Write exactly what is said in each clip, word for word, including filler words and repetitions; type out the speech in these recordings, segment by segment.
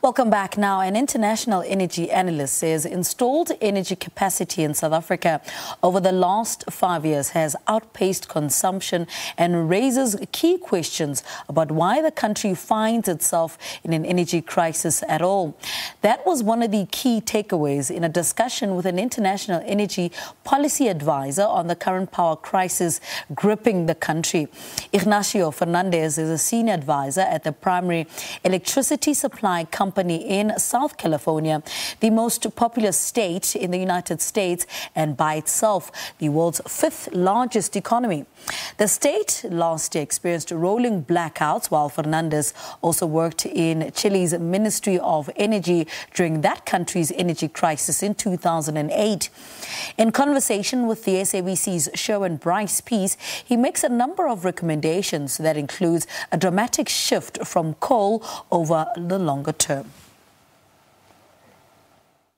Welcome back now. An international energy analyst says installed energy capacity in South Africa over the last five years has outpaced consumption and raises key questions about why the country finds itself in an energy crisis at all. That was one of the key takeaways in a discussion with an international energy policy advisor on the current power crisis gripping the country. Ignacio Fernandez is a senior advisor at the primary electricity supply company in South California, the most populous state in the United States and by itself the world's fifth largest economy. The state last year experienced rolling blackouts, while Fernandez also worked in Chile's Ministry of Energy during that country's energy crisis in two thousand eight. In conversation with the S A B C's Sherwin Bryce-Pease, he makes a number of recommendations that includes a dramatic shift from coal over the longer term.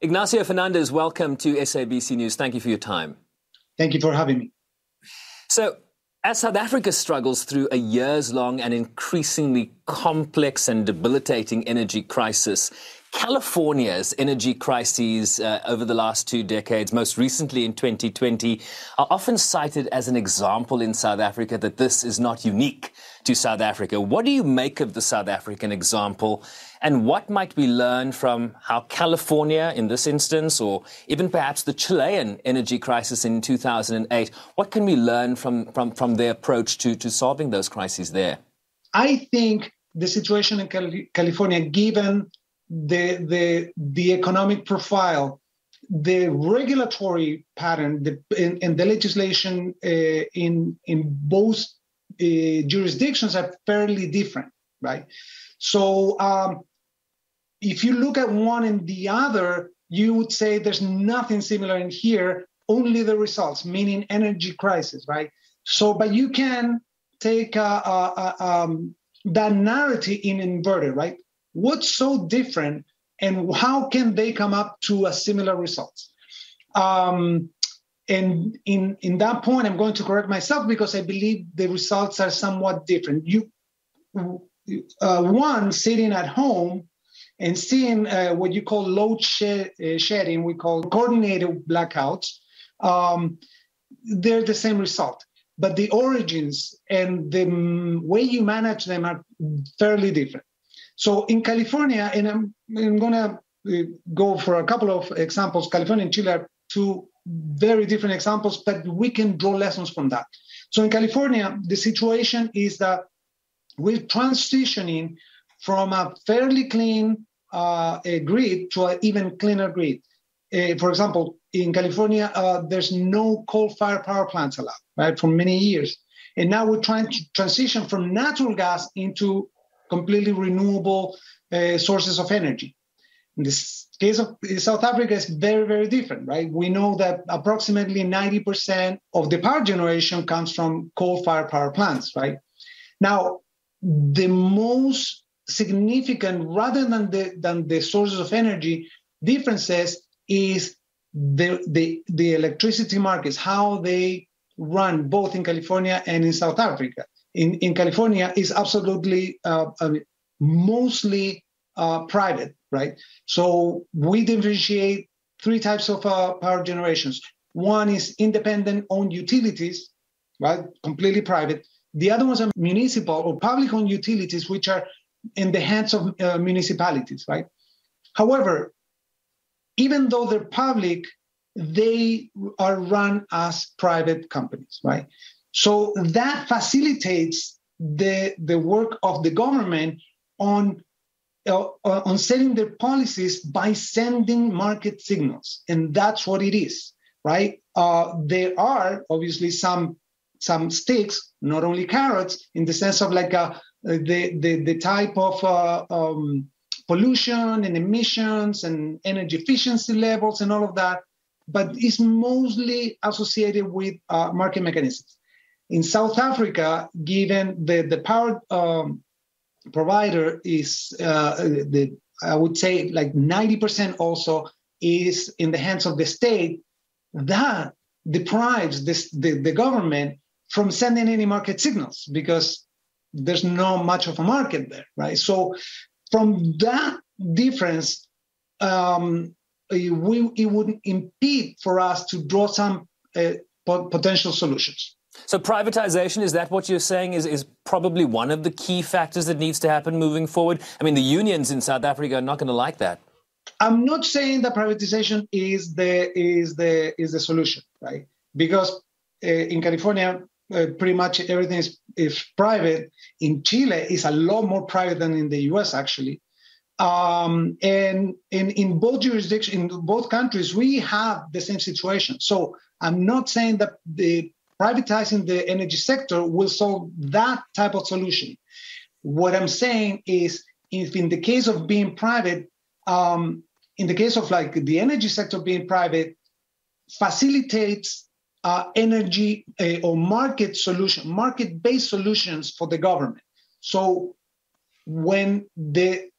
Ignacio Fernandez, welcome to S A B C News. Thank you for your time. Thank you for having me. So, as South Africa struggles through a years-long and increasingly complex and debilitating energy crisis, California's energy crises uh, over the last two decades, most recently in twenty twenty, are often cited as an example in South Africa that this is not unique to South Africa. What do you make of the South African example, and what might we learn from how California, in this instance, or even perhaps the Chilean energy crisis in two thousand eight, what can we learn from, from, from their approach to, to solving those crises there? I think the situation in Cali- California, given The, the the economic profile, the regulatory pattern, the, and, and the legislation uh, in in both uh, jurisdictions are fairly different, right? So um, if you look at one and the other, you would say there's nothing similar in here, only the results, meaning energy crisis, right? So, but you can take uh, uh, um, that narrative in inverted, right? What's so different, and how can they come up to a similar result? Um, and in, in that point, I'm going to correct myself because I believe the results are somewhat different. You, uh, one, sitting at home and seeing uh, what you call load shed, uh, shedding, we call coordinated blackouts, um, they're the same result. But the origins and the way you manage them are fairly different. So in California, and I'm, I'm going to go for a couple of examples. California and Chile are two very different examples, but we can draw lessons from that. So in California, the situation is that we're transitioning from a fairly clean uh, a grid to an even cleaner grid. Uh, for example, in California, uh, there's no coal-fired power plants allowed, right, for many years. And now we're trying to transition from natural gas into completely renewable uh, sources of energy. In this case of South Africa, it's very, very different, right? We know that approximately ninety percent of the power generation comes from coal-fired power plants, right? Now, the most significant, rather than the, than the sources of energy, differences is the, the, the electricity markets, how they run both in California and in South Africa. In, in California is absolutely uh, uh, mostly uh, private, right? So we differentiate three types of uh, power generations. One is independent owned utilities, right? Completely private. The other ones are municipal or public owned utilities, which are in the hands of uh, municipalities, right? However, even though they're public, they are run as private companies, right? So that facilitates the the work of the government on uh, on setting their policies by sending market signals, and that's what it is, right? Uh, there are obviously some some sticks, not only carrots, in the sense of like a, the the the type of uh, um, pollution and emissions and energy efficiency levels and all of that, but it's mostly associated with uh, market mechanisms. In South Africa, given the, the power um, provider is, uh, the, I would say, like ninety percent also is in the hands of the state, that deprives this, the, the government from sending any market signals because there's not much of a market there, right? So from that difference, um, it, we, it would impede for us to draw some uh, potential solutions. So privatization, is that what you're saying is, is probably one of the key factors that needs to happen moving forward? I mean, the unions in South Africa are not going to like that. I'm not saying that privatization is the is the is the solution, right? Because uh, in California, uh, pretty much everything is, is private. In Chile, it's a lot more private than in the U S, actually. Um, and in in both jurisdictions, in both countries, we have the same situation. So I'm not saying that the privatizing the energy sector will solve that type of solution. What I'm saying is, if in the case of being private, um, in the case of like the energy sector being private, facilitates uh, energy uh, or market solution, market-based solutions for the government. So when the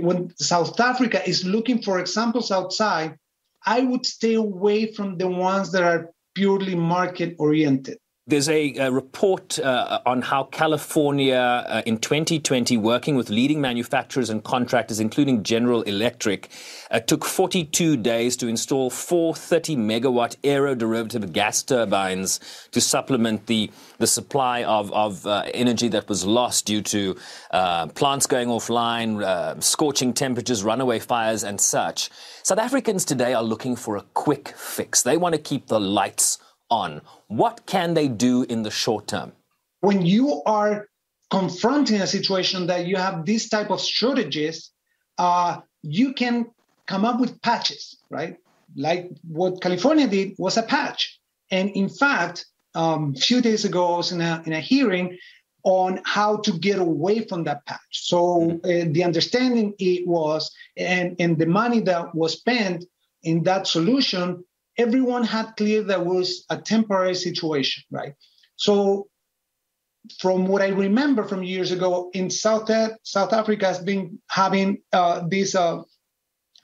when South Africa is looking for examples outside, I would stay away from the ones that are purely market-oriented. There's a, a report uh, on how California uh, in twenty twenty, working with leading manufacturers and contractors, including General Electric, uh, took forty-two days to install four thirty megawatt aeroderivative gas turbines to supplement the, the supply of, of uh, energy that was lost due to uh, plants going offline, uh, scorching temperatures, runaway fires and such. South Africans today are looking for a quick fix. They want to keep the lights on. What can they do in the short term? When you are confronting a situation that you have these type of shortages, uh, you can come up with patches, right? Like what California did was a patch. And in fact, um, a few days ago, I was in a, in a hearing on how to get away from that patch. So uh, the understanding it was, and, and the money that was spent in that solution, everyone had clear that was a temporary situation, right? So from what I remember from years ago, in South, South Africa has been having uh, these uh,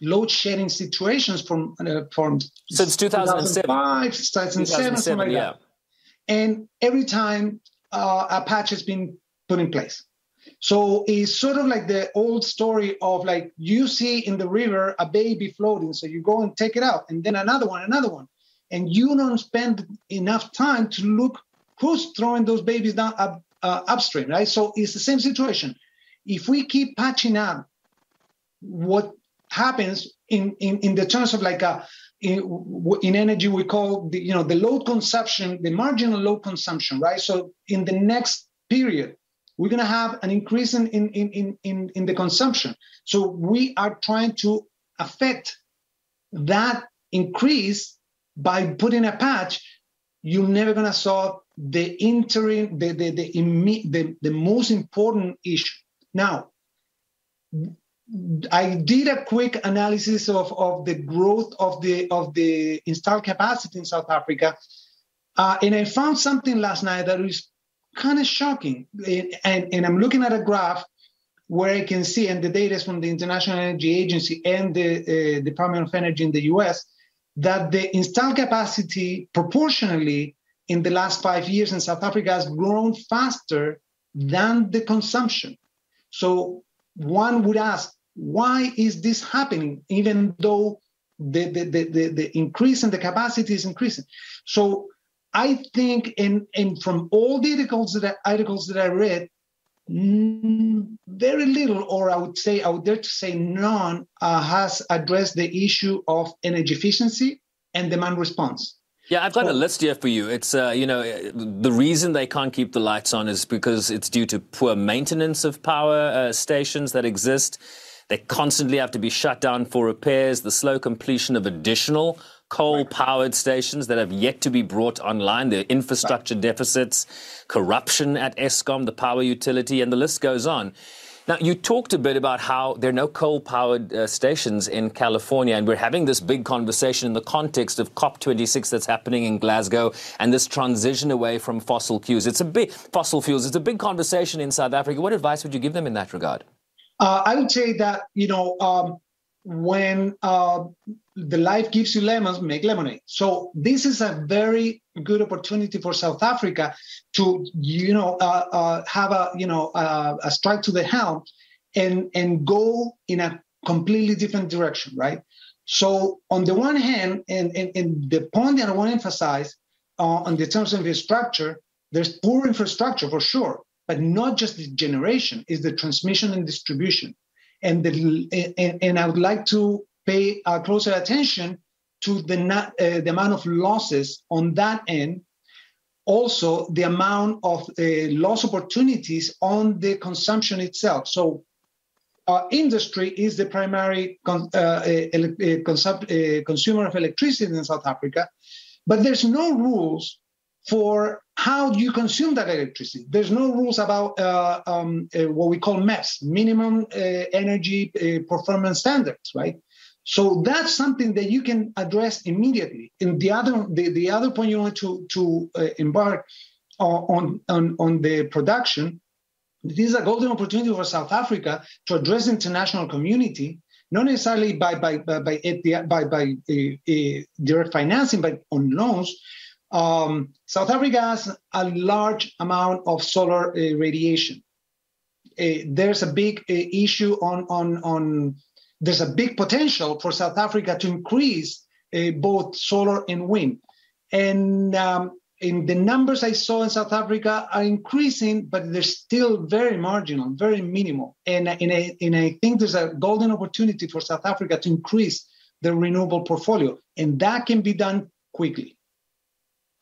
load-shedding situations from, uh, from since two thousand seven. two thousand five, two thousand seven, something like yeah. that. And every time uh, a patch has been put in place. So it's sort of like the old story of like you see in the river a baby floating, so you go and take it out, and then another one, another one. And you don't spend enough time to look who's throwing those babies down up, uh, upstream, right? So it's the same situation. If we keep patching up, what happens in, in, in the terms of like a, in, in energy we call the, you know, the load consumption, the marginal load consumption, right? So in the next period, we're going to have an increase in, in, in, in, in the consumption. So we are trying to affect that increase by putting a patch. You're never going to solve the interim, the, the, the, the, the most important issue. Now, I did a quick analysis of, of the growth of the, of the installed capacity in South Africa, uh, and I found something last night that is kind of shocking. And, and I'm looking at a graph where I can see, and the data is from the International Energy Agency and the uh, Department of Energy in the U S, that the installed capacity proportionally in the last five years in South Africa has grown faster than the consumption. So one would ask, why is this happening, even though the, the, the, the, the increase in the capacity is increasing? So I think, and, and from all the articles that, I, articles that I read, very little, or I would say, I would dare to say none, uh, has addressed the issue of energy efficiency and demand response. Yeah, I've got so, a list here for you. It's, uh, you know, the reason they can't keep the lights on is because it's due to poor maintenance of power uh, stations that exist. They constantly have to be shut down for repairs, the slow completion of additional coal-powered stations that have yet to be brought online, their infrastructure right. deficits, corruption at ESCOM, the power utility, and the list goes on. Now, you talked a bit about how there are no coal-powered uh, stations in California, and we're having this big conversation in the context of COP twenty-six that's happening in Glasgow and this transition away from fossil fuels. It's a big fossil fuels. It's a big conversation in South Africa. What advice would you give them in that regard? Uh, I would say that, you know, um, when... Uh, the life gives you lemons, make lemonade. So this is a very good opportunity for South Africa to, you know, uh, uh, have a, you know, uh, a strike to the helm and and go in a completely different direction, right? So on the one hand, and, and, and the point that I want to emphasize uh, on the terms of infrastructure, there's poor infrastructure for sure, but not just the generation, it's the transmission and distribution. And, the, and, and I would like to pay uh, closer attention to the, not, uh, the amount of losses on that end, also the amount of uh, loss opportunities on the consumption itself. So uh, industry is the primary con uh, uh, cons uh, consumer of electricity in South Africa, but there's no rules for how you consume that electricity. There's no rules about uh, um, uh, what we call M E P S, minimum uh, energy uh, performance standards, right? So that's something that you can address immediately. And the other, the, the other point you want to, to uh, embark uh, on, on, on the production, this is a golden opportunity for South Africa to address the international community, not necessarily by, by, by, by, by, by uh, uh, direct financing, but on loans. Um, South Africa has a large amount of solar uh, radiation. Uh, there's a big uh, issue on, on, on, there's a big potential for South Africa to increase uh, both solar and wind. And, um, and the numbers I saw in South Africa are increasing, but they're still very marginal, very minimal. And, and, I, and I think there's a golden opportunity for South Africa to increase the renewable portfolio, and that can be done quickly.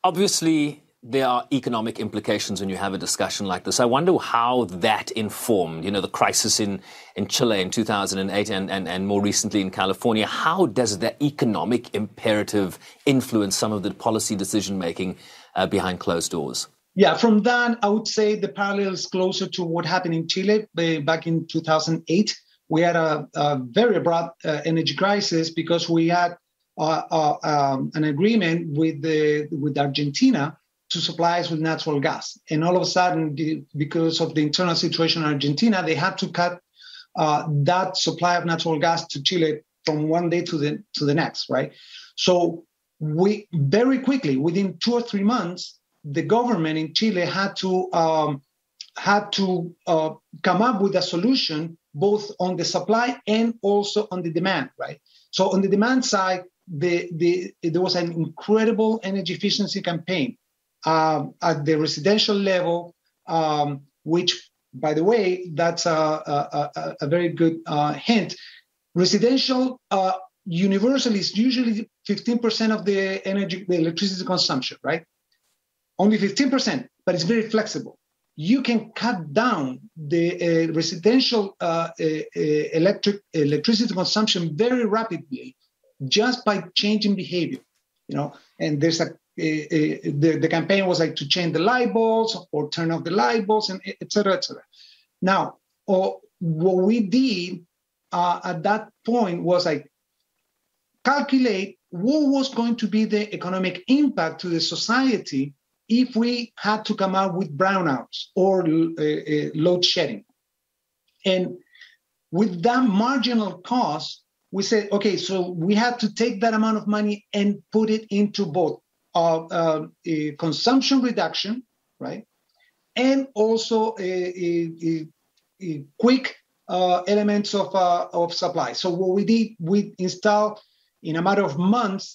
Obviously, there are economic implications when you have a discussion like this. I wonder how that informed, you know, the crisis in, in Chile in two thousand eight and, and, and more recently in California. How does that economic imperative influence some of the policy decision-making uh, behind closed doors? Yeah, from that, I would say the parallel is closer to what happened in Chile back in two thousand eight. We had a, a very broad uh, energy crisis because we had Uh, uh, um, an agreement with the, with Argentina to supply us with natural gas. And all of a sudden, the, because of the internal situation in Argentina, they had to cut uh, that supply of natural gas to Chile from one day to the, to the next, right? So we very quickly, within two or three months, the government in Chile had to, um, had to uh, come up with a solution both on the supply and also on the demand, right? So on the demand side, The, the, there was an incredible energy efficiency campaign uh, at the residential level, um, which, by the way, that's a, a, a, a very good uh, hint. Residential uh, universally is usually fifteen percent of the energy, the electricity consumption, right? Only fifteen percent, but it's very flexible. You can cut down the uh, residential uh, uh, electric electricity consumption very rapidly, just by changing behavior, you know. And there's a, a, a the, the campaign was like to change the light bulbs or turn off the light bulbs, and et cetera, et cetera. Now, or what we did uh, at that point was like calculate what was going to be the economic impact to the society if we had to come out with brownouts or uh, load shedding. And with that marginal cost, we said, okay, so we had to take that amount of money and put it into both uh, uh, uh, consumption reduction, right, and also a, a, a quick uh, elements of uh, of supply. So what we did, we installed in a matter of months,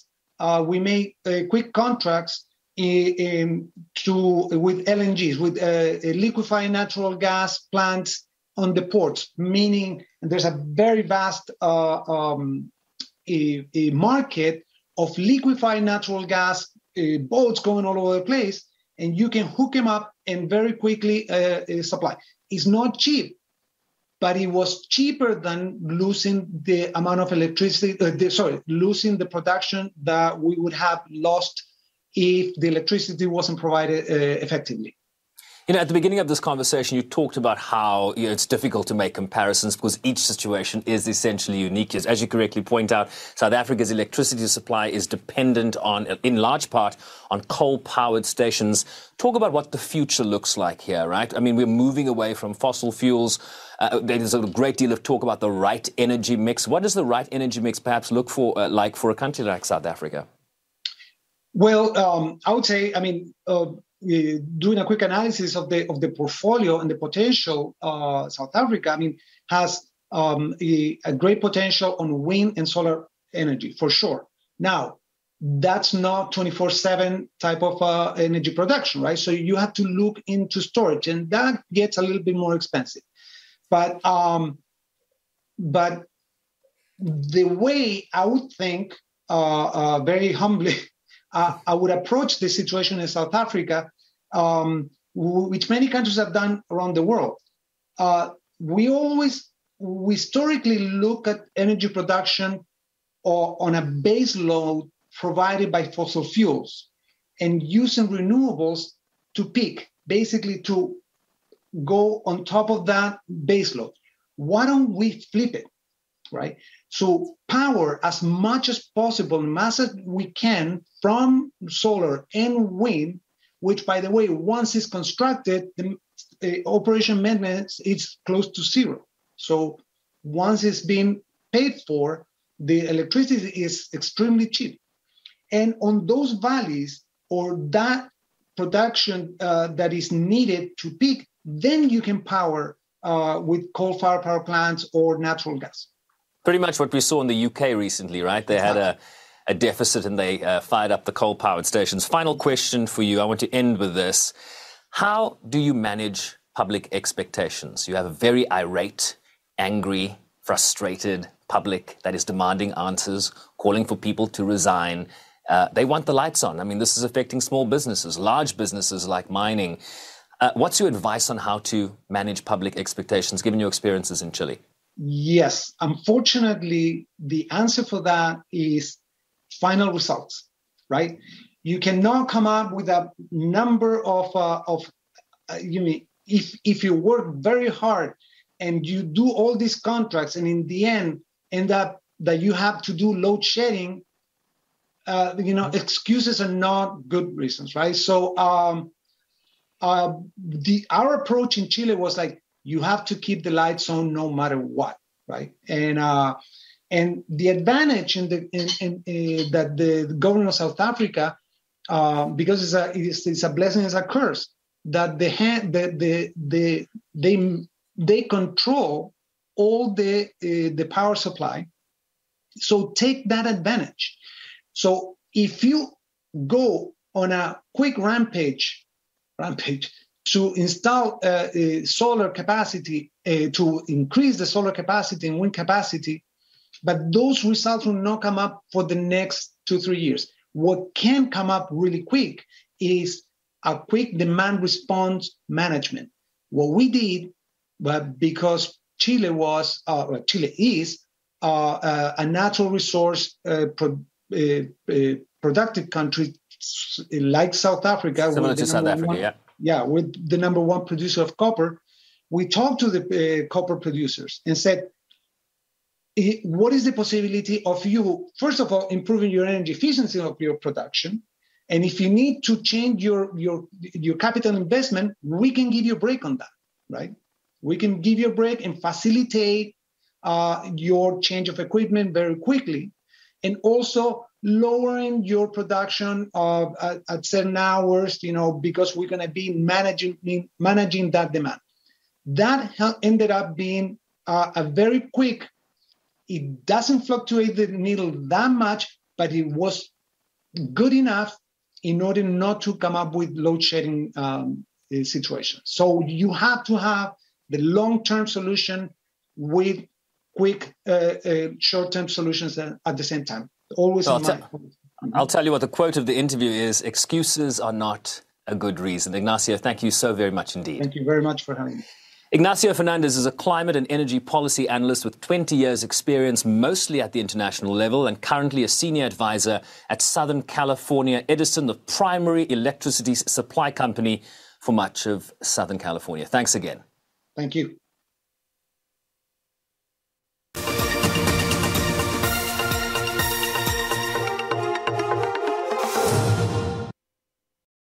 uh, we made uh, quick contracts in, in to with L N Gs, with uh, liquefied natural gas plants on the ports, meaning there's a very vast uh, um, a, a market of liquefied natural gas uh, boats going all over the place, and you can hook them up and very quickly uh, supply. It's not cheap, but it was cheaper than losing the amount of electricity, uh, the, sorry, losing the production that we would have lost if the electricity wasn't provided uh, effectively. You know, at the beginning of this conversation, you talked about how, you know, it's difficult to make comparisons because each situation is essentially unique. As you correctly point out, South Africa's electricity supply is dependent on, in large part, on coal-powered stations. Talk about what the future looks like here, right? I mean, we're moving away from fossil fuels. Uh, there's a great deal of talk about the right energy mix. What does the right energy mix perhaps look for, uh, like for a country like South Africa? Well, um, I would say, I mean... Uh, doing a quick analysis of the of the portfolio and the potential, uh, South Africa, I mean, has um, a, a great potential on wind and solar energy, for sure. Now, that's not twenty-four seven type of uh, energy production, right? So you have to look into storage, and that gets a little bit more expensive. But um, but the way I would think, uh, uh, very humbly, uh, I would approach the situation in South Africa, um, which many countries have done around the world. Uh, we always, we historically look at energy production or on a base load provided by fossil fuels and using renewables to peak, basically to go on top of that base load. Why don't we flip it, right? So power as much as possible, mass as we can from solar and wind, which, by the way, once it's constructed, the uh, operation maintenance is close to zero. So once it's been paid for, the electricity is extremely cheap. And on those valleys or that production uh, that is needed to peak, then you can power uh, with coal-fired power plants or natural gas. Pretty much what we saw in the U K recently, right? They exactly. had a... a deficit and they uh, fired up the coal-powered stations. Final question for you. I want to end with this. How do you manage public expectations? You have a very irate, angry, frustrated public that is demanding answers, calling for people to resign. Uh, they want the lights on. I mean, this is affecting small businesses, large businesses like mining. Uh, what's your advice on how to manage public expectations, given your experiences in Chile? Yes. Unfortunately, the answer for that is final results, right? You cannot come up with a number of, uh, of uh, you mean, if, if you work very hard and you do all these contracts and in the end end up that you have to do load shedding, uh, you know, excuses are not good reasons, right? So um, uh, the our approach in Chile was like, you have to keep the lights on no matter what, right? And uh, And the advantage in the, in, in, uh, that the government of South Africa, uh, because it's a, it's, it's a blessing, it's a curse, that the, the, the, the, they, they control all the, uh, the power supply. So take that advantage. So if you go on a quick rampage, rampage to install uh, uh, solar capacity, uh, to increase the solar capacity and wind capacity, but those results will not come up for the next two, three years. What can come up really quick is a quick demand response management. What we did, but because Chile was, uh, well, Chile is uh, uh, a natural resource uh, pro- uh, uh, productive country like South Africa. Similar to South Africa, one, yeah. Yeah, we're the number one producer of copper. We talked to the uh, copper producers and said, what is the possibility of you, first of all, improving your energy efficiency of your production? And if you need to change your your, your capital investment, we can give you a break on that, right? We can give you a break and facilitate uh, your change of equipment very quickly. And also lowering your production of, uh, at certain hours, you know, because we're going to be managing, managing that demand. That ended up being uh, a very quick. It doesn't fluctuate the needle that much, but it was good enough in order not to come up with load shedding um, situations. So you have to have the long-term solution with quick uh, uh, short-term solutions at the same time. Always so in I'll mind. T- I'll tell you what the quote of the interview is, excuses are not a good reason. Ignacio, thank you so very much indeed. Thank you very much for having me. Ignacio Fernandez is a climate and energy policy analyst with twenty years experience, mostly at the international level, and currently a senior advisor at Southern California Edison, the primary electricity supply company for much of Southern California. Thanks again. Thank you.